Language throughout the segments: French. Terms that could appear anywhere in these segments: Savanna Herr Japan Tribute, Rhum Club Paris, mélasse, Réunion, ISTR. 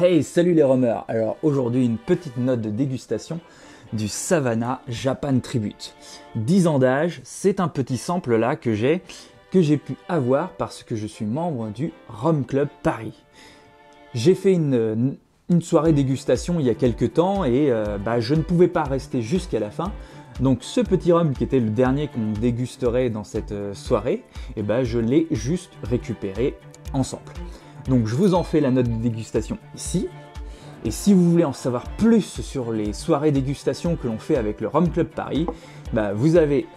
Hey, salut les rhumeurs. Alors aujourd'hui, une petite note de dégustation du Savanna Japan Tribute. 10 ans d'âge, c'est un petit sample là que j'ai pu avoir parce que je suis membre du Rhum Club Paris. J'ai fait une soirée dégustation il y a quelques temps et je ne pouvais pas rester jusqu'à la fin. Donc ce petit rhum qui était le dernier qu'on dégusterait dans cette soirée, et je l'ai juste récupéré ensemble. Donc je vous en fais la note de dégustation ici. Et si vous voulez en savoir plus sur les soirées dégustation que l'on fait avec le Rhum Club Paris, vous avez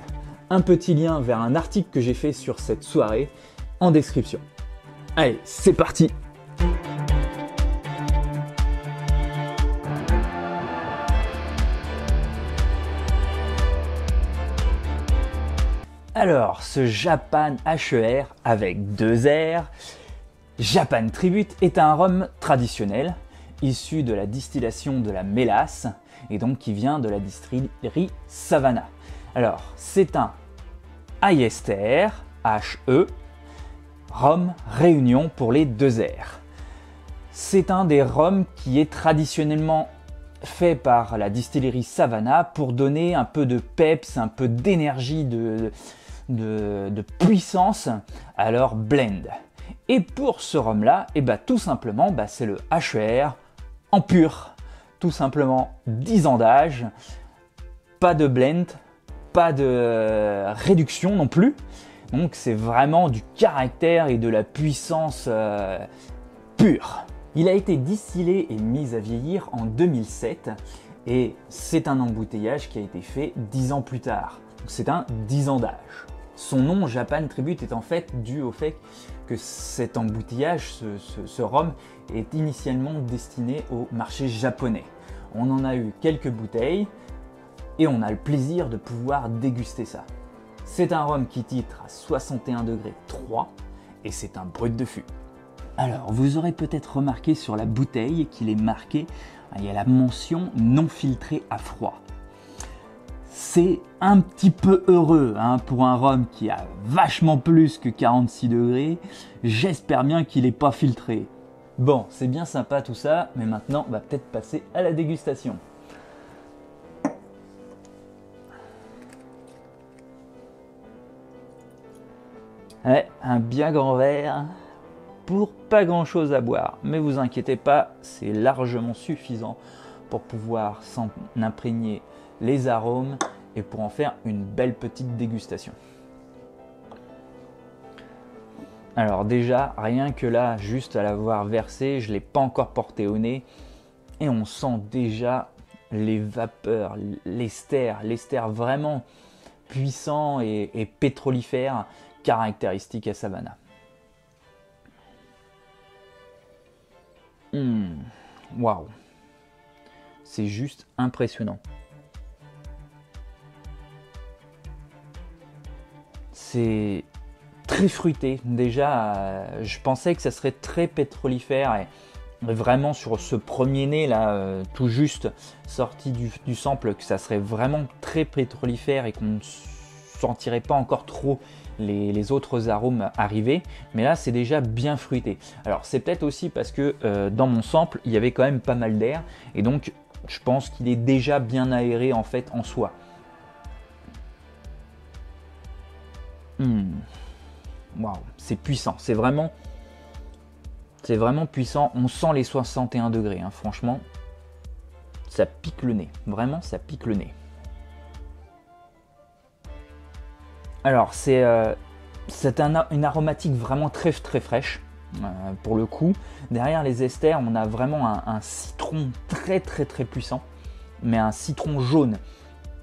un petit lien vers un article que j'ai fait sur cette soirée en description. Allez, c'est parti! Alors, ce Japan HER avec 2 R, Japan Tribute est un rhum traditionnel, issu de la distillation de la mélasse, et donc qui vient de la distillerie Savanna. Alors, c'est un ISTR, HE, rhum Réunion pour les 2 R. C'est un des rhums qui est traditionnellement fait par la distillerie Savanna pour donner un peu de peps, un peu d'énergie, de puissance à leur blend. Et pour ce rhum là, tout simplement, c'est le HER en pur. Tout simplement 10 ans d'âge, pas de blend, pas de réduction non plus. Donc c'est vraiment du caractère et de la puissance pure. Il a été distillé et mis à vieillir en 2007 et c'est un embouteillage qui a été fait 10 ans plus tard. Donc c'est un 10 ans d'âge. Son nom Japan Tribute est en fait dû au fait que cet embouteillage, ce rhum, est initialement destiné au marché japonais. On en a eu quelques bouteilles et on a le plaisir de pouvoir déguster ça. C'est un rhum qui titre à 61°3 et c'est un brut de fût. Alors, vous aurez peut-être remarqué sur la bouteille qu'il est marqué, il y a la mention non filtré à froid. C'est un petit peu heureux pour un rhum qui a vachement plus que 46°. J'espère bien qu'il n'est pas filtré. Bon, c'est bien sympa tout ça, mais maintenant on va peut-être passer à la dégustation. Ouais, un bien grand verre. Pour pas grand chose à boire, mais vous inquiétez pas, c'est largement suffisant pour pouvoir s'en imprégner les arômes et pour en faire une belle petite dégustation. Alors déjà, rien que là, juste à l'avoir versé, je ne l'ai pas encore porté au nez et on sent déjà les vapeurs, l'ester vraiment puissant et pétrolifère caractéristique à Savanna. Waouh, c'est juste impressionnant. C'est très fruité. Déjà, je pensais que ça serait très pétrolifère et vraiment sur ce premier nez là, tout juste sorti du sample, que ça serait vraiment très pétrolifère et qu'on ne sentirait pas encore trop les autres arômes arrivés, mais là c'est déjà bien fruité. Alors c'est peut-être aussi parce que dans mon sample il y avait quand même pas mal d'air et donc je pense qu'il est déjà bien aéré en fait en soi. Waouh, c'est puissant, c'est vraiment puissant. On sent les 61°, franchement ça pique le nez, vraiment ça pique le nez. Alors c'est une aromatique vraiment très très fraîche pour le coup. Derrière les esters, on a vraiment un citron très très très puissant, mais un citron jaune,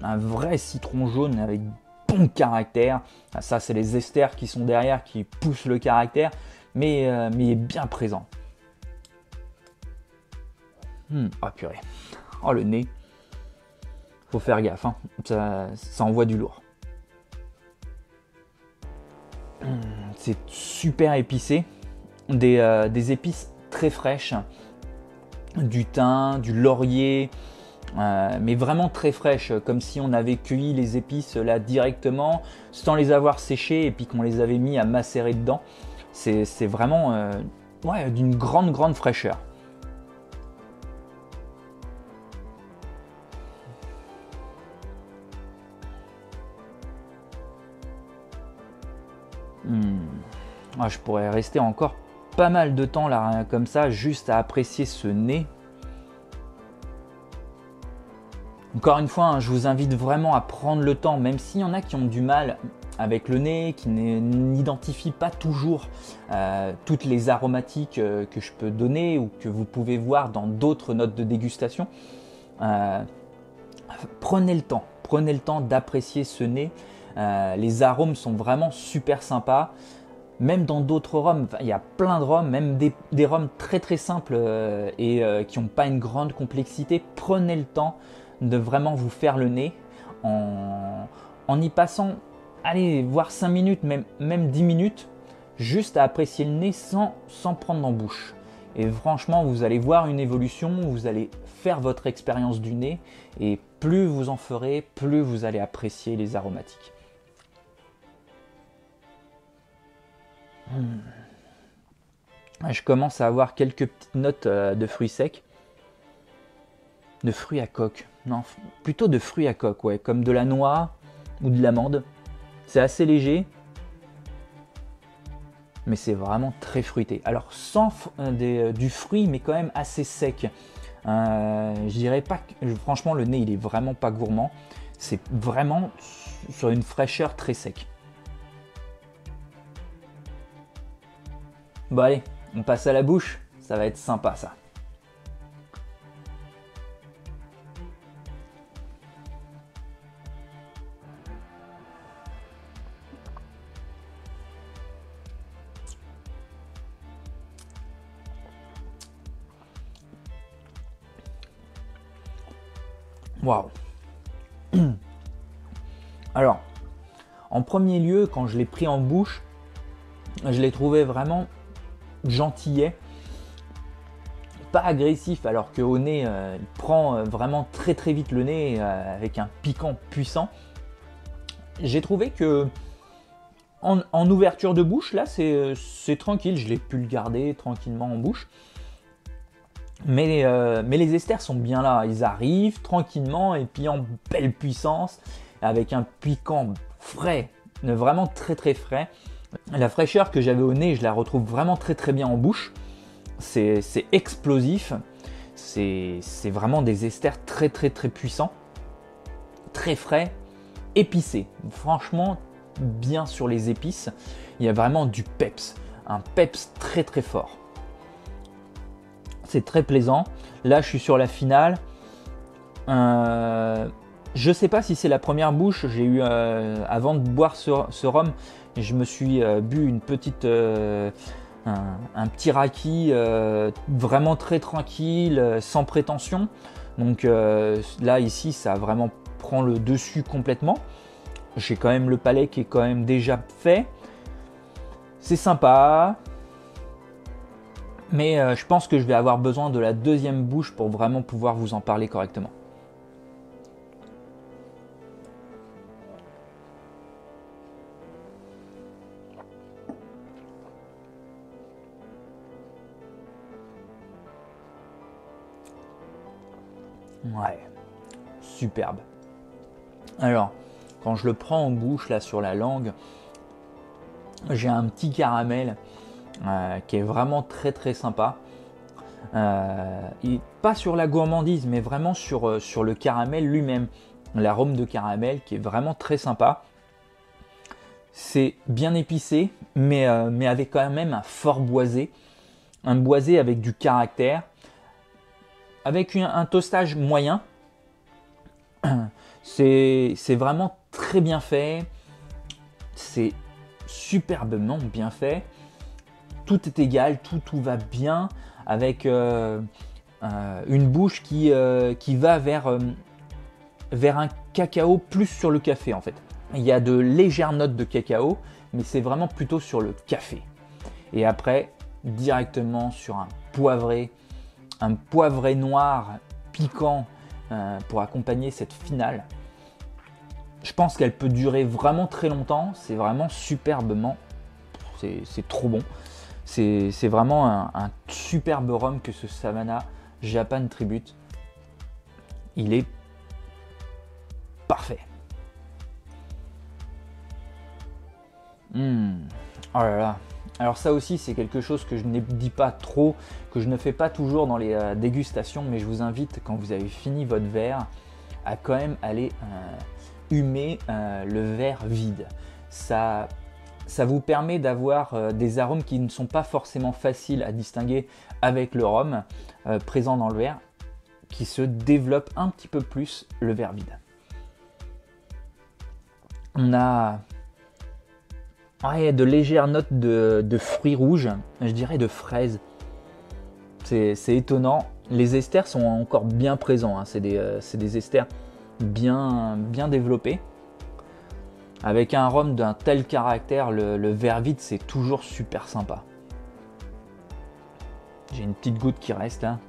un vrai citron jaune avec bon caractère. Ça c'est les esters qui sont derrière qui poussent le caractère, mais il est bien présent. Oh purée, oh le nez, faut faire gaffe, ça envoie du lourd. C'est super épicé, des épices très fraîches, du thym, du laurier, mais vraiment très fraîches, comme si on avait cueilli les épices là directement, sans les avoir séchées et puis qu'on les avait mis à macérer dedans. C'est vraiment d'une grande fraîcheur. Moi, je pourrais rester encore pas mal de temps là, comme ça, juste à apprécier ce nez. Encore une fois, hein, je vous invite vraiment à prendre le temps, même s'il y en a qui ont du mal avec le nez, qui n'identifient pas toujours toutes les aromatiques que je peux donner ou que vous pouvez voir dans d'autres notes de dégustation. Prenez le temps d'apprécier ce nez. Les arômes sont vraiment super sympas. Même dans d'autres rhums, il y a plein de rhums, même des rhums très simples et qui n'ont pas une grande complexité. Prenez le temps de vraiment vous faire le nez en y passant, allez, voire 5 minutes, même 10 minutes, juste à apprécier le nez sans prendre en bouche. Et franchement, vous allez voir une évolution, vous allez faire votre expérience du nez et plus vous en ferez, plus vous allez apprécier les aromatiques. Je commence à avoir quelques petites notes de fruits secs, de fruits à coque, non, plutôt de fruits à coque, ouais, comme de la noix ou de l'amande. C'est assez léger, mais c'est vraiment très fruité. Alors sans du fruit, mais quand même assez sec. Je dirais pas que, franchement, le nez il est vraiment pas gourmand. C'est vraiment sur une fraîcheur très sec. Bon allez, on passe à la bouche, ça va être sympa ça. Waouh. Alors, en premier lieu, quand je l'ai pris en bouche, je l'ai trouvé vraiment gentillet, pas agressif, alors qu'au nez il prend vraiment très vite le nez avec un piquant puissant. J'ai trouvé que en ouverture de bouche là c'est tranquille, je l'ai pu le garder tranquillement en bouche, mais les esters sont bien là, ils arrivent tranquillement et puis en belle puissance avec un piquant frais, vraiment très frais. La fraîcheur que j'avais au nez, je la retrouve vraiment très bien en bouche. C'est explosif. C'est vraiment des esters très puissants. Très frais, épicés. Franchement, bien sur les épices. Il y a vraiment du peps. Un peps très fort. C'est très plaisant. Là, je suis sur la finale. Je sais pas si c'est la première bouche. J'ai eu, avant de boire ce rhum, je me suis bu une petite, un petit raki vraiment très tranquille, sans prétention. Donc là, ici, ça vraiment prend le dessus complètement. J'ai quand même le palais qui est quand même déjà fait. C'est sympa. Mais je pense que je vais avoir besoin de la deuxième bouche pour vraiment pouvoir vous en parler correctement. Ouais, superbe. Alors, quand je le prends en bouche, là, sur la langue, j'ai un petit caramel qui est vraiment très sympa. Et pas sur la gourmandise, mais vraiment sur le caramel lui-même. L'arôme de caramel qui est vraiment très sympa. C'est bien épicé, mais avec quand même un fort boisé. Un boisé avec du caractère. Avec un toastage moyen, c'est vraiment très bien fait, c'est superbement bien fait, tout est égal, tout va bien, avec une bouche qui va vers un cacao plus sur le café en fait. Il y a de légères notes de cacao, mais c'est vraiment plutôt sur le café. Et après, directement sur un poivré noir piquant pour accompagner cette finale. Je pense qu'elle peut durer vraiment très longtemps. C'est vraiment superbement. C'est trop bon. C'est vraiment un superbe rhum que ce Savanna Japan Tribute. Il est parfait. Oh là là. Alors ça aussi, c'est quelque chose que je ne dis pas trop, que je ne fais pas toujours dans les dégustations, mais je vous invite, quand vous avez fini votre verre, à quand même aller humer le verre vide. Ça vous permet d'avoir des arômes qui ne sont pas forcément faciles à distinguer avec le rhum présent dans le verre, qui se développent un petit peu plus le verre vide. On a de légères notes de fruits rouges, je dirais de fraises. C'est étonnant. Les esters sont encore bien présents, hein. C'est des esters bien développés. Avec un rhum d'un tel caractère, le verre vide, c'est toujours super sympa. J'ai une petite goutte qui reste là.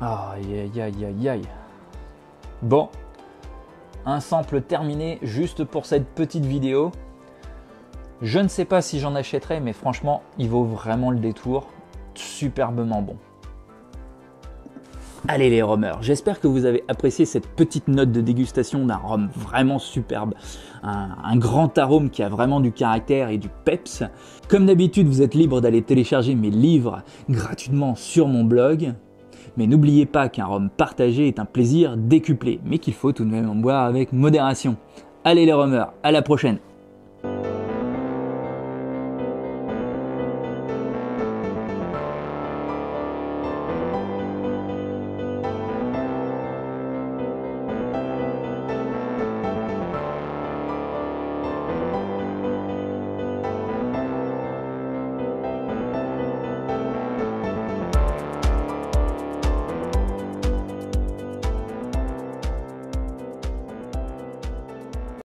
Aïe aïe aïe aïe aïe. Bon, un sample terminé juste pour cette petite vidéo. Je ne sais pas si j'en achèterai, mais franchement, il vaut vraiment le détour. Superbement bon. Allez les rhumeurs, j'espère que vous avez apprécié cette petite note de dégustation d'un rhum vraiment superbe. Un grand arôme qui a vraiment du caractère et du peps. Comme d'habitude, vous êtes libre d'aller télécharger mes livres gratuitement sur mon blog. Mais n'oubliez pas qu'un rhum partagé est un plaisir décuplé, mais qu'il faut tout de même en boire avec modération. Allez les rhumeurs, à la prochaine!